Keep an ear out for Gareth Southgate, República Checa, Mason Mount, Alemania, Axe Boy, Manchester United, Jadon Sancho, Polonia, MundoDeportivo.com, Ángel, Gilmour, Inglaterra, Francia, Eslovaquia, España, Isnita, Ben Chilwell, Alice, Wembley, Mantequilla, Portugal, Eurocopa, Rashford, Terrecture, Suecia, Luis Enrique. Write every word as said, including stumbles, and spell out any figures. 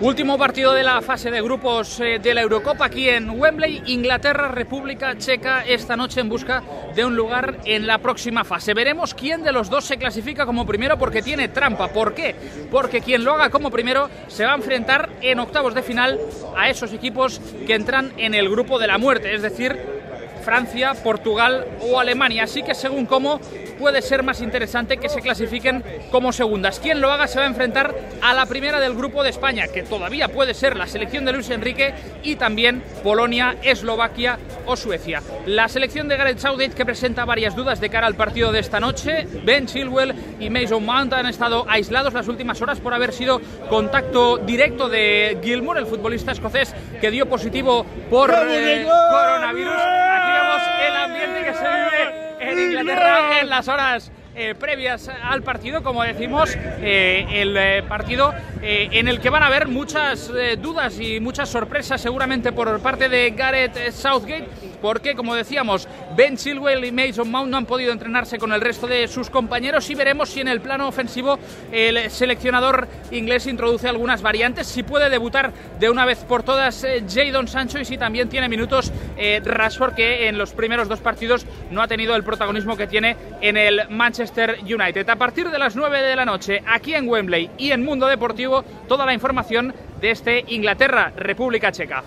Último partido de la fase de grupos de la Eurocopa aquí en Wembley, Inglaterra, República Checa esta noche en busca de un lugar en la próxima fase. Veremos quién de los dos se clasifica como primero porque tiene trampa. ¿Por qué? Porque quien lo haga como primero se va a enfrentar en octavos de final a esos equipos que entran en el grupo de la muerte, es decir, Francia, Portugal o Alemania. Así que según cómo puede ser más interesante que se clasifiquen como segundas. Quien lo haga se va a enfrentar a la primera del grupo de España, que todavía puede ser la selección de Luis Enrique, y también Polonia, Eslovaquia o Suecia. La selección de Gareth Southgate, que presenta varias dudas de cara al partido de esta noche. Ben Chilwell y Mason Mount han estado aislados las últimas horas por haber sido contacto directo de Gilmour, el futbolista escocés que dio positivo por eh, coronavirus. Aquí vemos el ambiente que se vive en Inglaterra en las horas eh, previas al partido, como decimos, eh, el eh, partido eh, en el que van a haber muchas eh, dudas y muchas sorpresas seguramente por parte de Gareth Southgate, porque, como decíamos, Ben Chilwell y Mason Mount no han podido entrenarse con el resto de sus compañeros, y veremos si en el plano ofensivo el seleccionador inglés introduce algunas variantes, si puede debutar de una vez por todas eh, Jadon Sancho, y si también tiene minutos eh, Rashford, que en los primeros dos partidos no ha tenido el protagonismo que tiene en el Manchester United. A partir de las nueve de la noche, aquí en Wembley y en Mundo Deportivo, toda la información de este Inglaterra-República Checa.